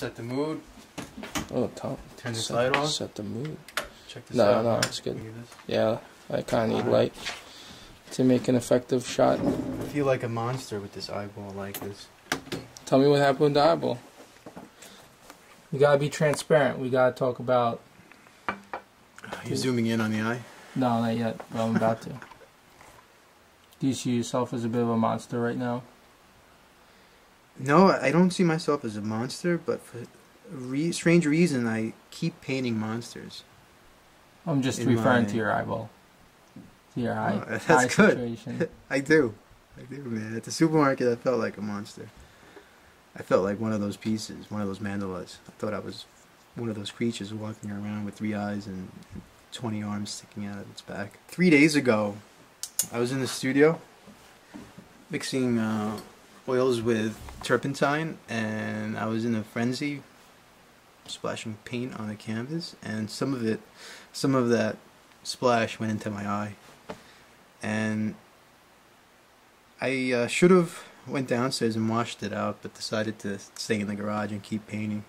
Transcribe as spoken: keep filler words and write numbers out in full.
set the mood. Oh, top. Turn this set, light on. Set the mood. Check this no, out. No, no, it's good. Yeah, I kind of need light to make an effective shot. I feel like a monster with this eyeball like this. Tell me what happened with the eyeball. We gotta be transparent. We gotta talk about. Are you zooming in on the eye? No, not yet. But I'm about to. Do you see yourself as a bit of a monster right now? No, I don't see myself as a monster, but for a re strange reason, I keep painting monsters. I'm just referring my... to your eyeball. To your eye. Oh, that's eye good. Situation. I do. I do, man. At the supermarket, I felt like a monster. I felt like one of those pieces, one of those mandalas. I thought I was one of those creatures walking around with three eyes and twenty arms sticking out of its back. Three days ago, I was in the studio mixing uh, oils with turpentine, and I was in a frenzy splashing paint on the canvas, and some of it, some of that splash went into my eye, and I uh, should have went downstairs and washed it out, but decided to stay in the garage and keep painting.